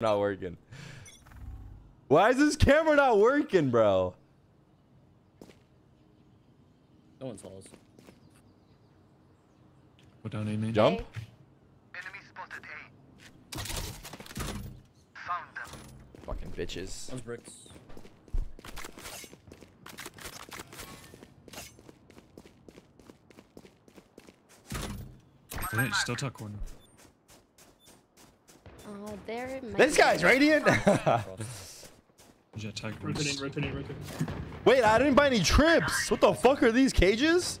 Not working. Why is this camera not working, bro? No one's falls. What down, A-man? Jump. Enemy spotted A. Found them. Fucking bitches. Those bricks. Still tuck one. Oh, there this guy's radiant. Rotating. Wait, I didn't buy any trips. What the fuck are these cages?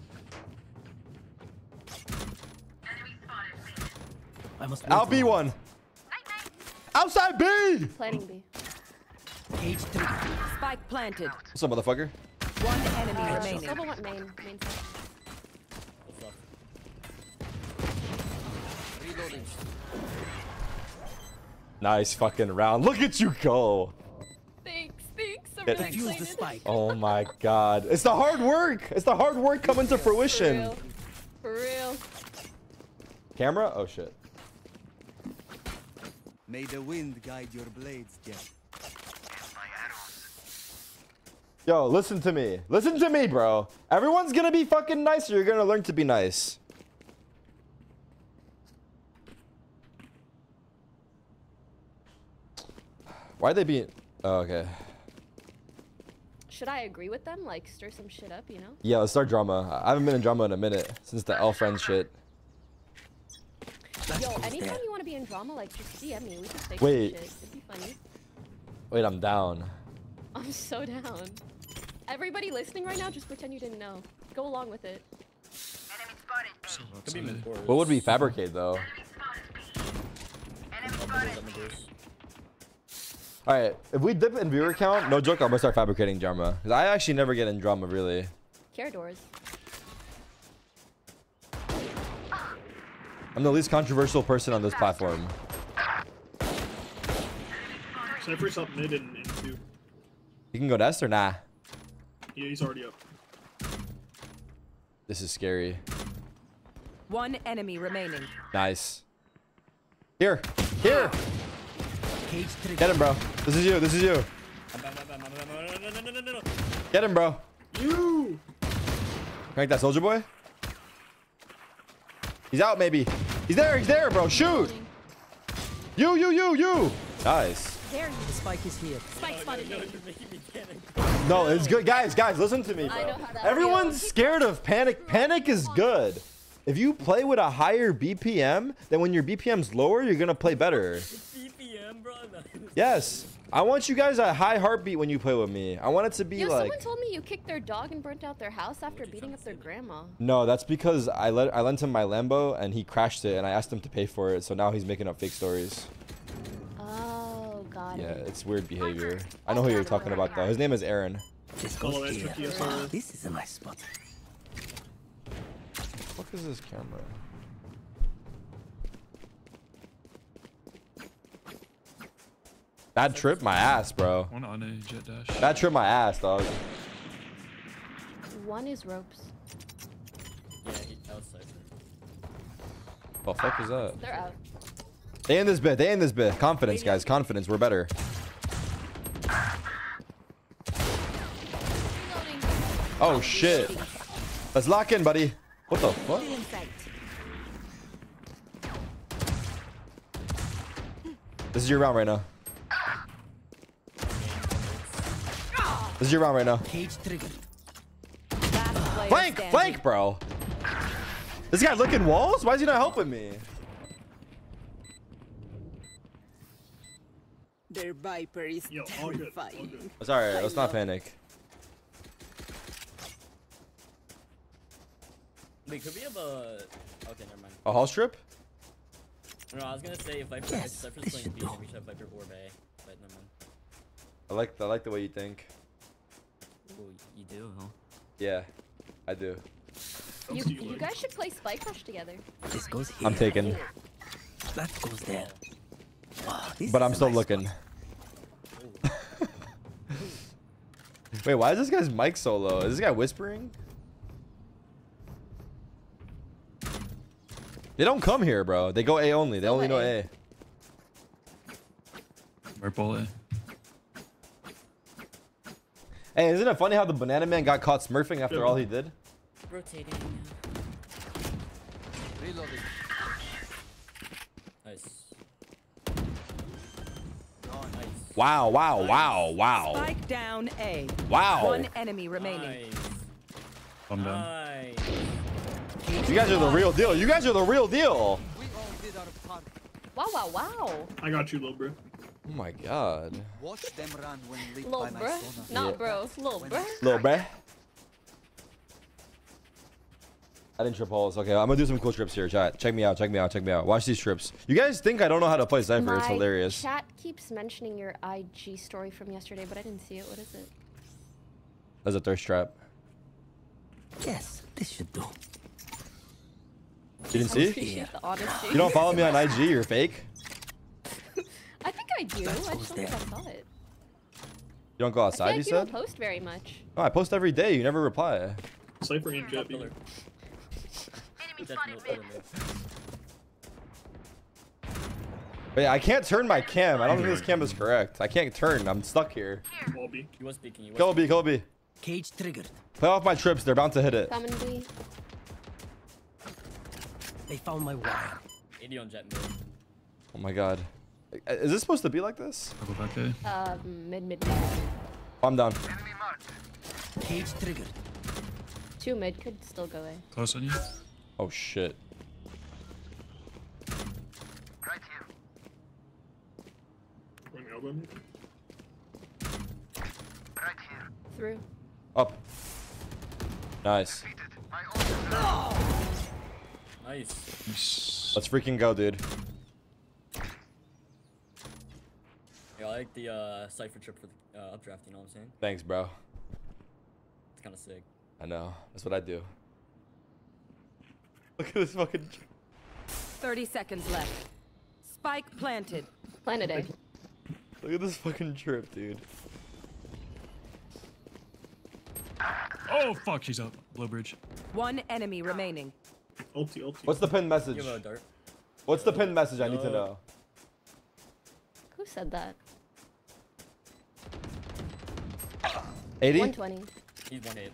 I'll be one. Outside B. Planting B. Cage 3. Spike planted. What's up, motherfucker? One enemy remaining. Double went main. Reloading. Nice fucking round. Look at you go. Thanks. I'm really excited. Oh my god. It's the hard work. It's the hard work coming to fruition. For real. Camera? Oh shit. May the wind guide your blades, Jeff. Yo, listen to me. Listen to me, bro. Everyone's gonna be fucking nice or you're gonna learn to be nice. Why'd they be... Oh, okay. Should I agree with them? Like, stir some shit up, you know? Yeah, let's start drama. I haven't been in drama in a minute since the L-Friend shit. Yo, anytime you want to be in drama, like, just DM me. We can fix shit. It'd be funny. Wait, I'm down. I'm so down. Everybody listening right now, just pretend you didn't know. Go along with it. Enemy spotted. What would we fabricate, though? Enemy spotted. All right, if we dip in viewer count, no joke, I'm gonna start fabricating drama. Cause I actually never get in drama, really. Care doors. I'm the least controversial person on this platform. Cypher's up mid and two. You can go nest or nah? Yeah, he's already up. This is scary. One enemy remaining. Nice. Here. Get him, bro. This is you. No. Get him, bro. You. Crank that soldier boy. He's out, maybe. He's there, bro. Shoot. You. Nice. The spike is here. Spike spotted. No, it's good. Guys, listen to me, bro. Everyone's scared of panic. Panic is good. If you play with a higher BPM, then when your BPM's lower, you're going to play better. Yes, I want you guys a high heartbeat when you play with me. I want it to be like. Someone told me you kicked their dog and burnt out their house after beating up their grandma. No, that's because I lent him my Lambo and he crashed it, and I asked him to pay for it. So now he's making up fake stories. Oh god. Yeah, it's weird behavior. I know who you're talking about though. His name is Aaron. This is a nice spot. What is this camera? That tripped my ass, bro. One on a jet dash. That tripped my ass, dog. One is ropes. Yeah, he's outside. What the fuck is that? They're out. They end this bit. Confidence, guys. Confidence. We're better. Oh, shit. Let's lock in, buddy. What the fuck? This is your round right now. Cage triggered. Flank, bro. This guy looking walls? Why is he not helping me? Their Viper is terrifying. It's alright, let's not panic. Wait, could we have a... Okay, never mind. A hall strip? No, I was gonna say if Viper is playing B, we should have Viper or Bay, but never mind. I like the way you think. Ooh, you do, huh? Yeah, I do. You guys should play Spike Rush together. This goes here. I'm taking. That goes there. Wow, but I'm still nice looking. Wait, why is this guy's mic so low? Is this guy whispering? They don't come here, bro. They go A only. They only know A. more bullet. Hey, isn't it funny how the banana man got caught smurfing after all he did? Rotating. Reloading. Nice. Wow, wow, wow, wow. Spike down A. Wow. One enemy remaining. I'm done. You guys are the real deal. You guys are the real deal. We all did out of pocket. Wow, wow, wow. I got you, little bro. Oh my god. Watch them run when they little bro. Not bro. Little bro. Little bro. I didn't trip holes. Okay, I'm gonna do some cool trips here, chat. Check me out, check me out, check me out. Watch these trips. You guys think I don't know how to play Cypher. It's hilarious. Chat keeps mentioning your IG story from yesterday, but I didn't see it. What is it? That's a thirst trap. Yes, this should do. You didn't see? You don't follow me on IG, you're fake. I think I do. I just don't think I saw it. You don't go outside, I feel like you said? You don't post very much. Oh, I post every day. You never reply. Cypher ain't jet either. But yeah, I can't turn my cam. I don't think this cam is correct. I can't turn. I'm stuck here. Colby, Colby. Cage triggered. Play off my trips. They're bound to hit it. They found my wire. Oh my god. Is this supposed to be like this? Mid. I'm down. Cage triggered. Two mid could still go in. Close on you. Oh shit. Right here. Right here. Through. Up. Nice. Nice. Let's freaking go, dude. Yeah, I like the Cypher trip for the updraft, you know what I'm saying? Thanks, bro. It's kind of sick. I know. That's what I do. Look at this fucking... 30 seconds left. Spike planted. Planet A. Look at this fucking trip, dude. Oh, fuck. She's up. Low bridge. One enemy remaining. Ulti, ulti. What's the pinned message? What's the pinned message? I need to know. Who said that? 80? 120. He's 1-8, 1-8.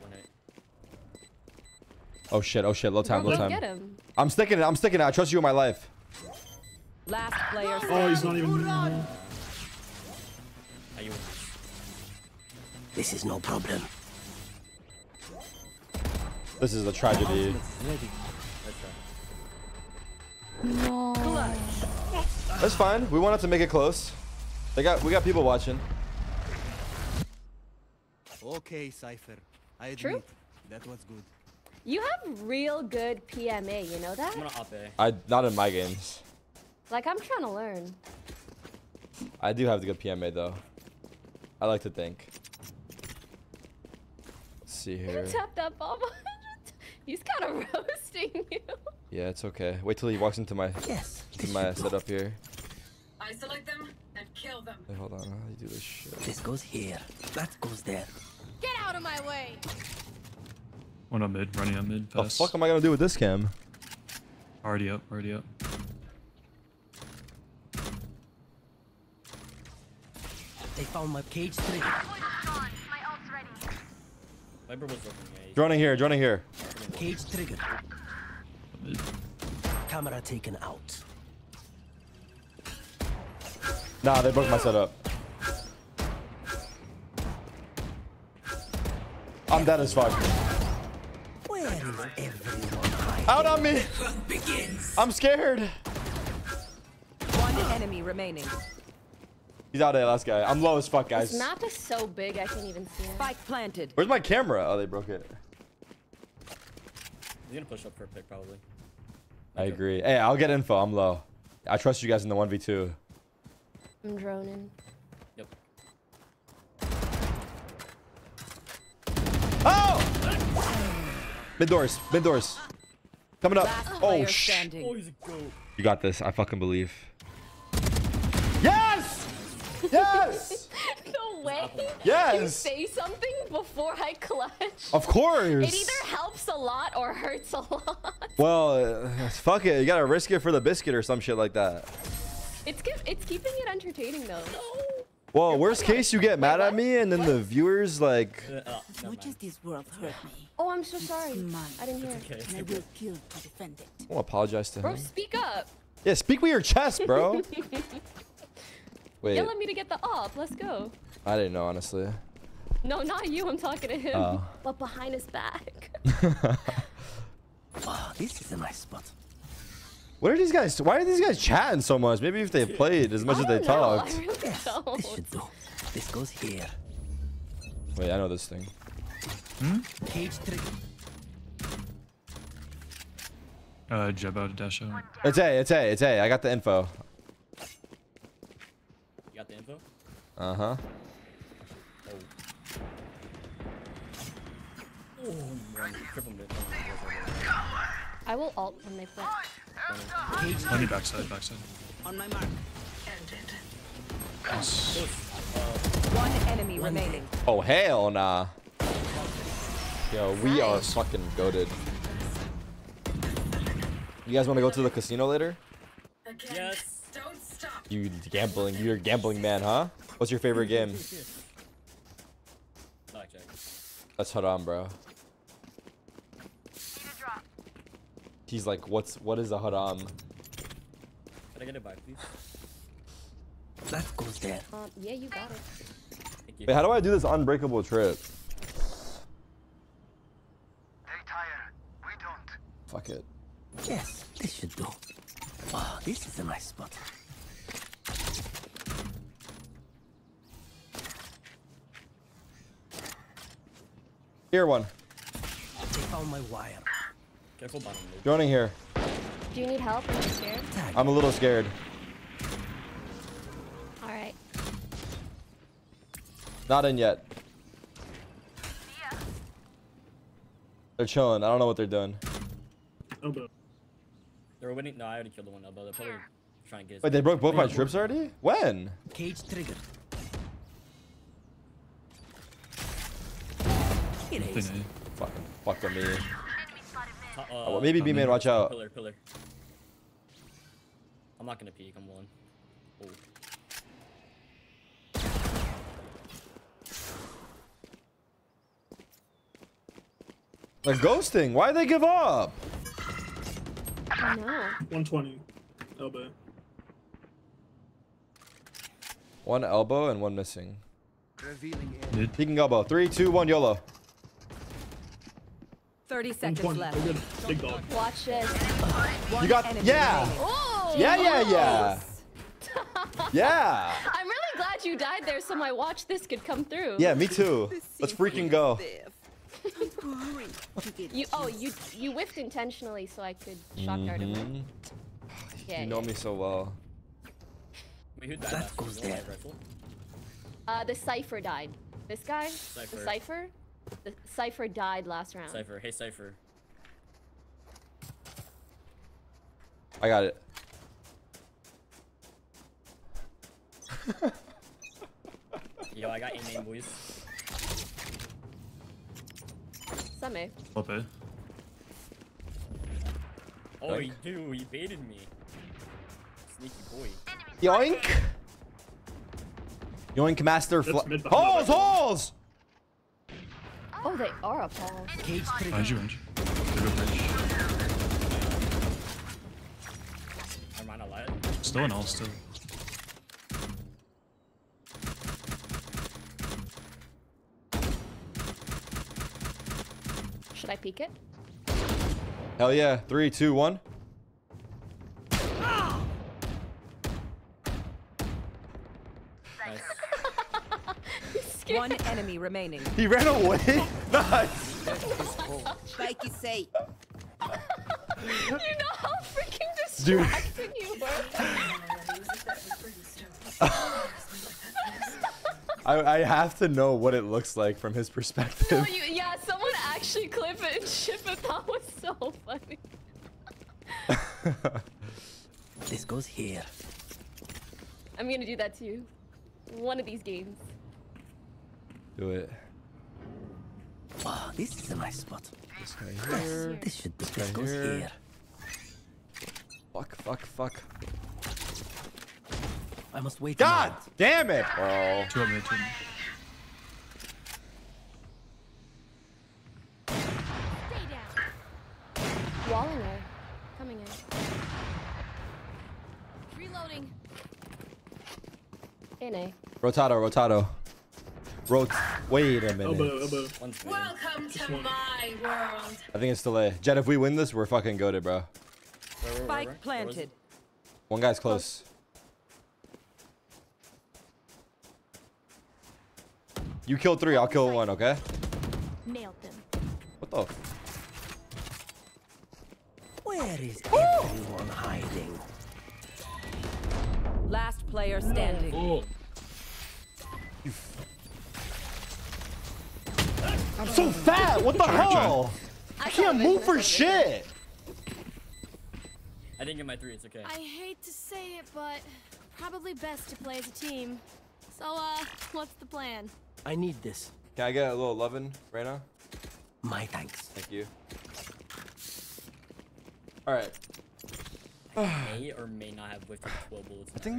Oh shit, oh shit, low time, low time. I'm sticking it, I'm sticking it. I trust you with my life. Last player. Oh, he's not even. This is no problem. This is a tragedy. No. That's fine. We wanted to make it close. They got, we got people watching. Okay, Cypher. I admit that was good. You have real good PMA, you know that? I'm gonna up A. Not in my games. Like, I'm trying to learn. I do have the good PMA, though. I like to think. Let's see here. You tapped up almost. He's kind of roasting you. Yeah, it's okay. Wait till he walks into my setup here. Isolate them and kill them. Wait, hold on. How do you do this shit? This goes here. That goes there. Get out of my way! One on mid, running on mid. Pass. The fuck am I gonna do with this cam? Already up, already up. They found my cage today. Droning here, droning here. Cage triggered. Camera taken out. Nah, they broke my setup. I'm dead as fuck. Where is everyone? Out on me! I'm scared. One enemy remaining. He's out there, last guy. I'm low as fuck, guys. This map is so big, I can't even see it. Spike planted. Where's my camera? Oh, they broke it. You're gonna push up for a pick, probably. I agree. Hey, I'll get info. I'm low. I trust you guys in the 1v2. I'm droning. Yep. Oh! Mid doors. Mid doors. Coming up. Oh, shit. Oh, you got this. I fucking believe. Yes! Yes! No way. Yes. You say something before I clutch. Of course. It either helps a lot or hurts a lot. Well, fuck it. You gotta risk it for the biscuit or some shit like that. It's keeping it entertaining though. No. Well, worst case, you get mad at me, and then the viewers like. What does this world hurt me? Oh, I'm so sorry. I didn't hear it. And I will kill to defend it. I'll apologize to him. Bro, speak up. Yeah, speak with your chest, bro. Wait. Yell at me to get the up. Let's go. I didn't know, honestly. No, not you. I'm talking to him. But behind his back. Wow, this is a nice spot. What are these guys? Why are these guys chatting so much? Maybe if they played as much as they talked. I really don't. This should do. This goes here. Wait, I know this thing. Hmm? Cage 3. Jebo to dash out. It's A. It's A. It's A. I got the info. You got the info? Uh huh. Oh, man. I will alt when they flip. I need backside, backside. On my mark. Yes. One enemy remaining. Oh, hell nah. Yo, we are fucking goated. You guys want to go to the casino later? Yes. Don't stop. You gambling. You're a gambling man, huh? What's your favorite game? Blackjack. That's haram, bro. He's like, what is a haram? Can I get it back, please? Let's go there. Yeah, you got it. You. Wait, how do I do this unbreakable trip? They tire. We don't. Fuck it. Yes, this should do. Wow, this is a nice spot. Here one. They found my wire. Careful bottom. Joining here. Do you need help? Are you scared? I'm a little scared. All right. Not in yet. Yeah. They're chilling. I don't know what they're doing. Elbow. They're winning. No, I already killed the one elbow. They're probably trying to get. Wait, they broke both my trips already? When? Cage trigger. It is. Fucking fuck with me. Well, maybe B main, watch out. Pillar, pillar. I'm not gonna peek, I'm one. Oh. They're ghosting, why they give up? I know. 120. Elbow. One elbow and one missing. Peeking elbow. 3, 2, 1, YOLO. 30 seconds left. Big dog. Watch this. You got, yeah. Oh, yeah, yeah, yeah. Yeah. I'm really glad you died there so my watch this could come through. Yeah, me too. Let's freaking go. you whiffed intentionally so I could shock dart him. You know me so well. That goes there. The Cypher died. This guy? Cypher. The Cypher? The Cypher died last round. Cypher, hey Cypher. I got it. Yo, I got your name, boys. Summer. Okay. Oh, you do. You baited me. Sneaky boy. Yoink. Yoink master. Holes, holes. Oh, they are up all. Behind you, range. I'm on a light. Still an all, still. Should I peek it? Hell yeah. 3, 2, 1. Ah! Nice. One enemy remaining. He ran away? Nice! Like you say. You know how freaking distracting you were. I have to know what it looks like from his perspective. No, yeah, someone actually clip it and ship it. That was so funny. This goes here. I'm gonna do that to you. One of these games. Do it. Wow, this is a nice spot. This guy here. This should be here. Fuck, fuck, fuck. I must wait. God damn it, bro. 2 minutes. Stay down. Wallinger coming in. Reloading. In A. Rotado. Wait a minute. Welcome to my world. I think it's still A. Jet, if we win this, we're fucking goated, bro. Spike planted. One guy's close. You kill 3, I'll kill 1, okay? Nailed them. What the? Where is everyone hiding? Last player standing. Oh. I'm so fat. What the hell? I can't move for shit. I didn't get my 3. It's okay. I hate to say it, but probably best to play as a team. So, what's the plan? I need this. Can I get a little lovin' right now? My thanks. Thank you. All right. I may or may not have with 12 bullets. I think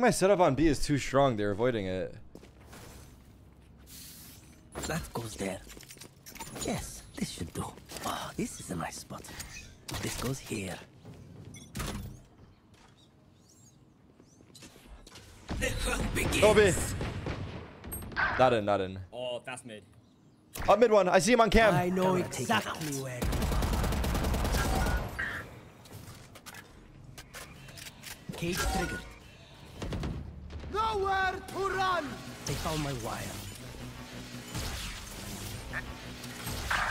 my setup on B is too strong. They're avoiding it. That goes there. Yes, this should do. Oh, this is a nice spot. This goes here. The hunt begins. Obi. Not in. Oh, fast mid. Up mid one. I see him on cam. I know exactly where. Cage triggered. Nowhere to run. They found my wire.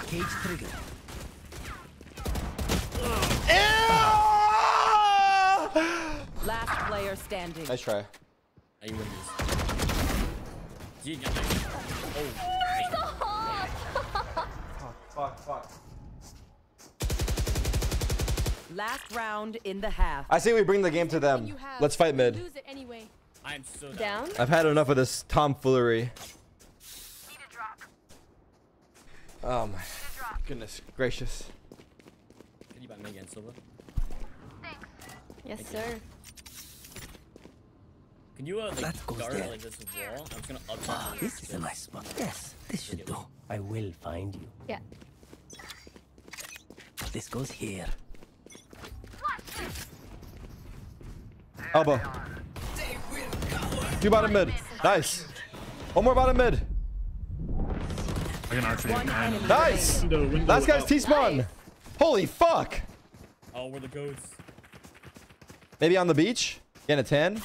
Cage trigger. Last player standing. Nice try. I win this. Oh. Fuck. Last round in the half. I say we bring the game to them. Let's fight mid. Lose it anyway. I am so down. I've had enough of this tomfoolery. Oh my goodness gracious. Can you buy me again, Silva? Yes, sir. Can you like guard like this wall? I'm just gonna up. Oh, this is a nice spot. Yes, this should do. I will find you. Yeah. This goes here. Elbow. Two bottom mid. Nice. One more bottom mid. Nice! Window, last guy's T-spawn! Nice. Holy fuck! Oh, we're the goats. Maybe on the beach? In a tan?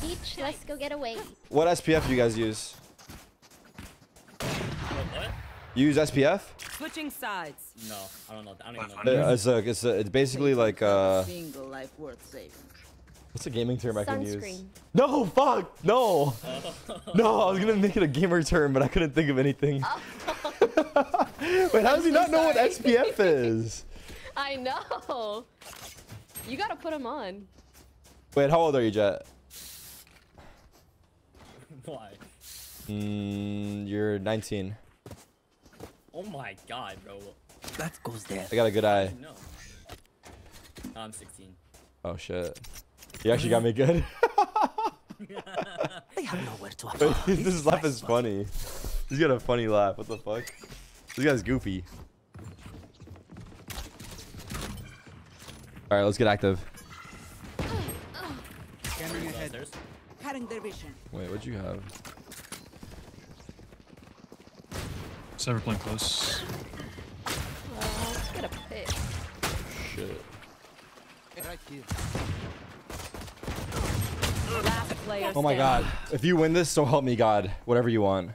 Beach, let's go get away. What SPF do you guys use? What? You use SPF? Switching sides. No, I don't know. I don't even know. It's basically like single life worth saving. What's a gaming term I can use? No, fuck, no. No, I was gonna make it a gamer term, but I couldn't think of anything. Wait, how does he not know what SPF is? I know. You gotta put him on. Wait, how old are you, Jet? Why? You're 19. Oh my god, bro. That goes there. I got a good eye. No. I'm 16. Oh shit. You actually got me good. They have nowhere to hide. This laugh is funny. He's got a funny laugh. What the fuck? This guy's goofy. All right, let's get active. Wait, what'd you have? Cypher playing close. Let's get a pick. Shit. Right here. Oh my god. If you win this, so help me god. Whatever you want.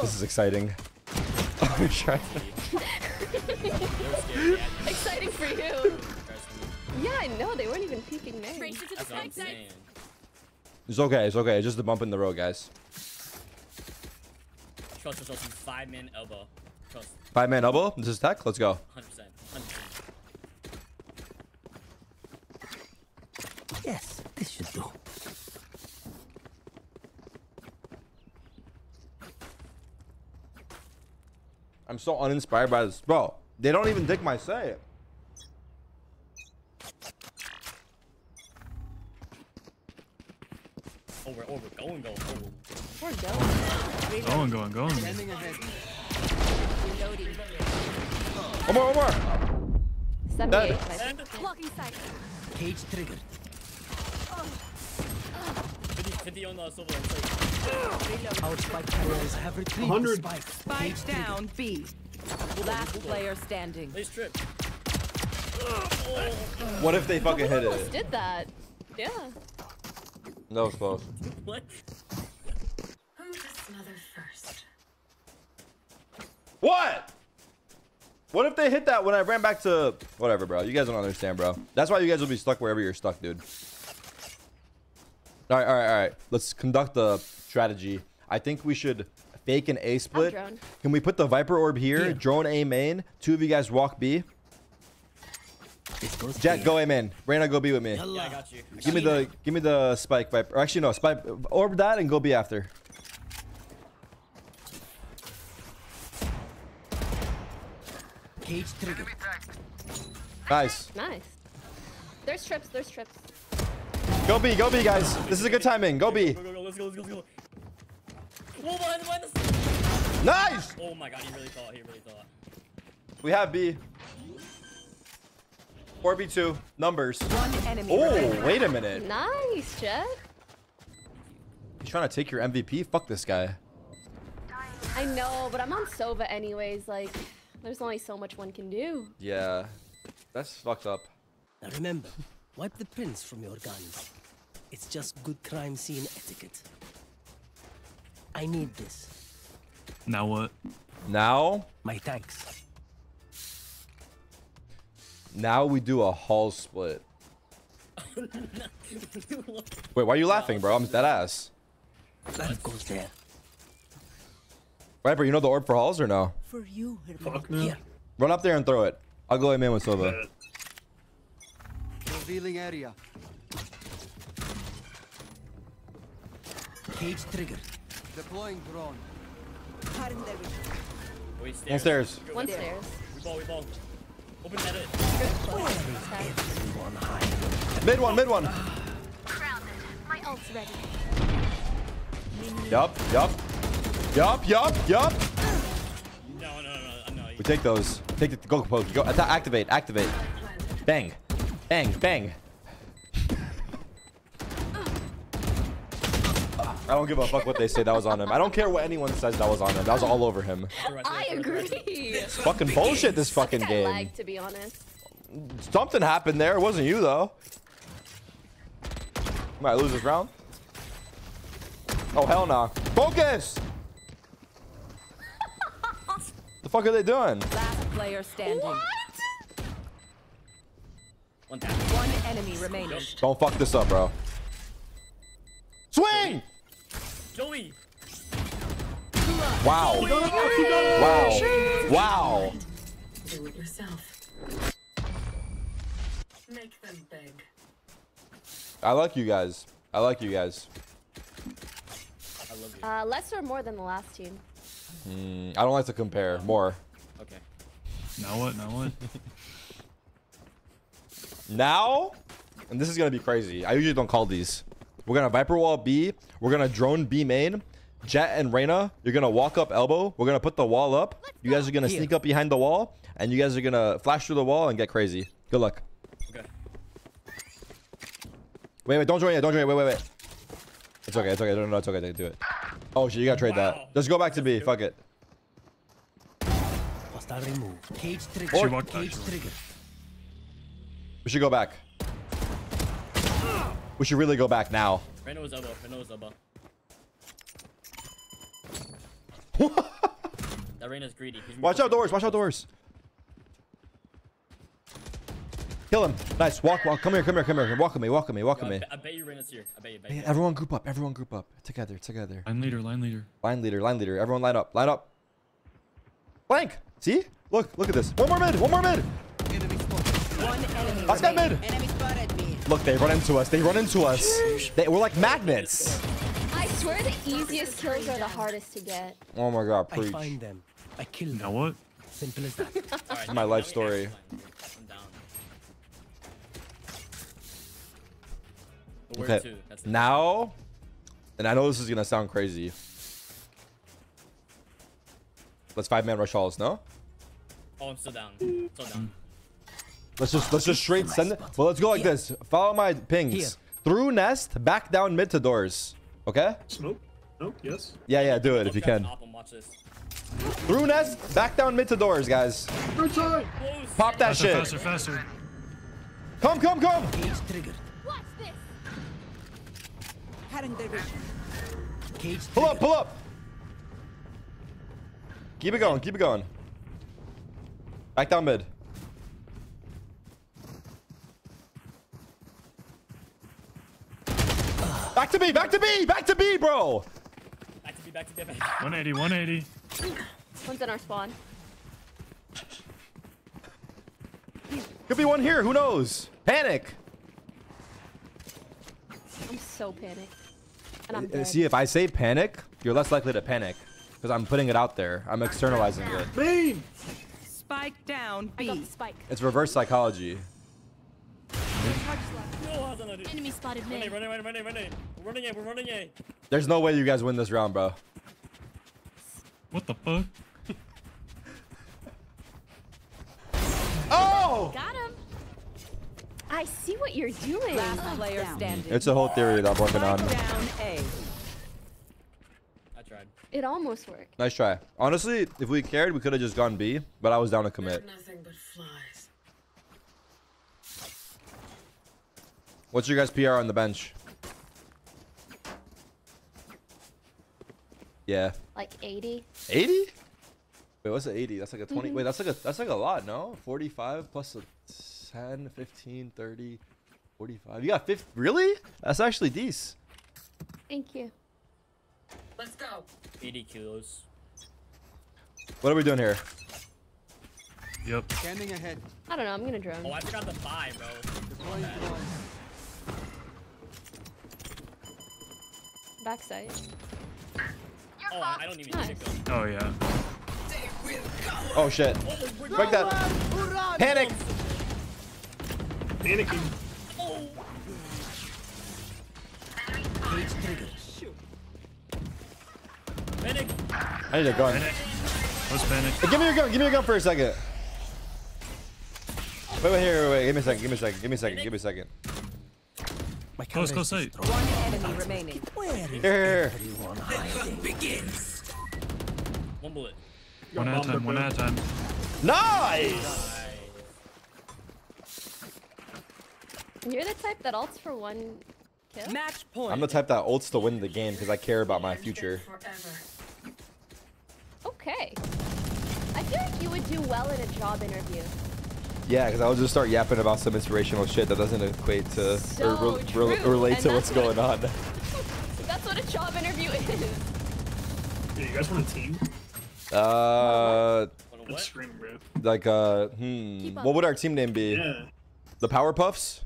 This is exciting. Exciting for you. Yeah, I know. They weren't even peeking me. It's okay. It's okay. It's just a bump in the road, guys. Trust. 5-man elbow. Trust. 5-man elbow? This is tech? Let's go. 100%. Yes, this should do. I'm so uninspired by this. Bro, they don't even dig my say. Going. One more. Dead. Cage triggered. 50 on the silver. Our spike towers have retreated. 100 spikes. Spike down, B. Last player standing. They strip. What if they fucking hit it? Did that? Yeah. That was close. What? What? What if they hit that when I ran back to whatever, bro? You guys don't understand, bro. That's why you guys will be stuck wherever you're stuck, dude. All right. Let's conduct the strategy. I think we should fake an A split. Can we put the Viper orb here? Yeah. Drone A main. Two of you guys walk B. Jack, go A main. Brandon, go B with me. Yeah, I got you. Give me the spike Viper. Or actually, no, spike orb that and go B after. Cage trigger. Nice. There's trips. Go B, guys. This is a good timing. Go B. Go. Let's go. Whoa, behind. Nice. Oh my God, he really thought. We have B. 4v2 numbers. One enemy. Oh, wait a minute. Nice, Chad. You trying to take your MVP? Fuck this guy. I know, but I'm on Sova anyways. Like. There's only so much one can do. Yeah, that's fucked up. Now remember, wipe the prints from your guns. It's just good crime scene etiquette. I need this. Now what? Now? My thanks. Now we do a hall split. Wait, why are you laughing, bro? I'm dead ass. That goes there. Viper, you know the orb for halls or no? For you, fuck no. Yeah. Run up there and throw it. I'll go aim with Sova. Revealing area. Cage trigger. Deploying drone. One stairs. We ball. Open that in. Mid one. Crowded. My ult's ready. Yup. No. We take those. Take the go poke. Go activate. Bang. I don't give a fuck what they say. That was on him. I don't care what anyone says. That was on him. That was all over him. I agree. Fucking bullshit. This fucking game. I lagged, to be honest. Something happened there. It wasn't you though. Might I lose this round? Oh hell no. Focus. The fuck are they doing? Last player standing. What? One enemy remaining. Don't fuck this up, bro. Swing! Joey. Wow. Do it yourself. Make them beg. I like you guys. I love you. Less or more than the last team? I don't like to compare. More. Okay. Now what? Now? And this is going to be crazy. I usually don't call these. We're going to Viper wall B. We're going to drone B main. Jet and Reyna, you're going to walk up elbow. We're going to put the wall up. You guys are going to sneak up behind the wall. And you guys are going to flash through the wall and get crazy. Good luck. Okay. Wait. Don't join yet. Wait. It's okay. No, it's okay. They can do it. Oh shit, you gotta trade that. Just go back to B. Fuck it. Cage trigger. We should go back. We should really go back now. Reyna was elbow. That Reyna's greedy. Watch out doors. Kill him. Nice. Walk. Come here. Walk with me. I bet you Reyna's here. I bet you. Man, everyone group up. Together. Line leader. Everyone line up. Blank. See? Look at this. One more mid. Last guy mid. Look, they run into us. We're like magnets. I swear the easiest kills are the hardest to get. Oh my God, preach. I find them. I kill them. Now what? Simple as that. My life story. Okay. Now And I know this is gonna sound crazy. Let's 5-man rush halls, no? Oh, I'm still down. Still down. Let's just straight send it. Well, let's go like this. Follow my pings. Through nest, back down mid to doors. Okay? Smoke. Nope. Yes. Yeah, do it if you can. Through nest, back down mid to doors, guys. Pop that shit. Faster, faster. Come. Cage triggered. Watch this. Pull up. Keep it going. Back down mid. Back to B, bro. Back to B. 180. One's in our spawn. Could be one here. Who knows? Panic. I'm so panicked. And I'm dead. See, if I say panic, you're less likely to panic because I'm putting it out there. I'm externalizing it. Beam. Spike down. I got the spike. It's reverse psychology. Enemy spotted me. Running. We're running A. There's no way you guys win this round, bro. What the fuck? Oh! Got him. I see what you're doing. Last player standing. It's a whole theory that I'm working on. Down A. I tried. It almost worked. Nice try. Honestly, if we cared, we could have just gone B, but I was down to commit. Nothing but flies. What's your guys' PR on the bench? Yeah. Like 80. 80? Wait, what's an 80? That's like a 20. Wait, that's like a lot, no? 45 plus a 10, 15, 30, 45. You got 50. Really? That's actually decent. Thank you. Let's go. 80 kilos. What are we doing here? Yep. Standing ahead. I don't know. I'm gonna drone. Oh, I forgot the buy, bro. Backside. Oh, I don't even need to go. Oh, yeah. Oh, shit. Break that. Panic. Panicking. Oh. Panic. I need a gun. Let's panic. Hey, give me your gun. Give me your gun for a second. Wait. Give me a second. Close sight. One enemy remaining. Here. One bullet. One at a time. Nice! You're the type that ults for one kill? Match point. I'm the type that ults to win the game because I care about my future. Okay. I feel like you would do well in a job interview. Yeah, because I'll just start yapping about some inspirational shit that doesn't equate to or relate to what's going on. That's what a job interview is. Yeah, you guys want a team? What would our team name be? Yeah. The Power Puffs?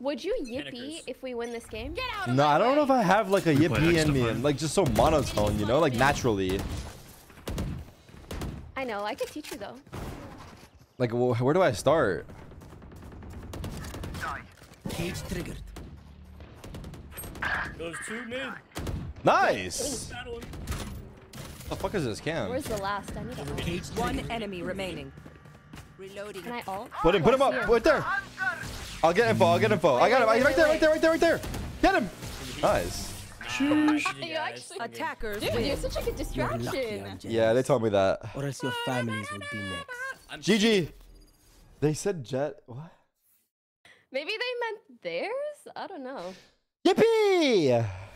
Would you yippee if we win this game? Get out of no, I don't know if I have like a yippee in me. I'm like just so monotone, you know, like naturally. I know. I could teach you though. Like, where do I start? Cage triggered. Those two men. Nice. Oh, what the fuck is this cam? Where's the last? I need a cage. One enemy remaining. Reloading. Can I ult? Put him up. Right there. I'll get info. I got him. Right there. Get him. Nice. Attackers. Dude, you're such a good distraction. Yeah, they told me that. Or else your families would be next. GG. They said jet. What? Maybe they meant theirs? I don't know. Yippee!